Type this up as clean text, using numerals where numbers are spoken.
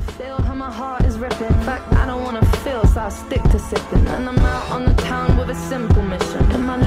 the field and my heart is ripping. In fact, I don't wanna feel, so I stick to sipping. And I'm out on the town with a simple mission.